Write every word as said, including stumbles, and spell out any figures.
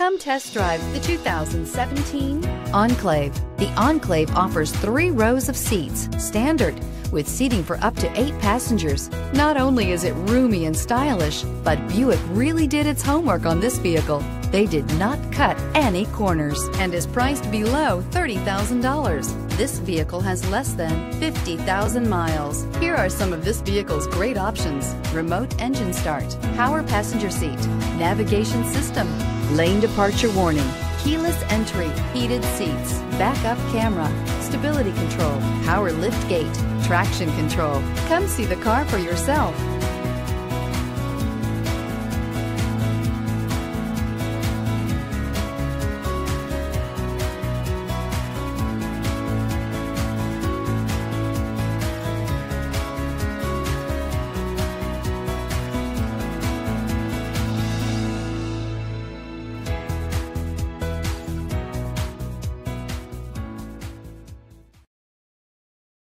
Come test drive the two thousand seventeen Enclave. The Enclave offers three rows of seats, standard, with seating for up to eight passengers. Not only is it roomy and stylish, but Buick really did its homework on this vehicle. They did not cut any corners and is priced below thirty thousand dollars. This vehicle has less than fifty thousand miles. Here are some of this vehicle's great options: remote engine start, power passenger seat, navigation system, lane departure warning, keyless entry, heated seats, backup camera, stability control, power lift gate, traction control. Come see the car for yourself.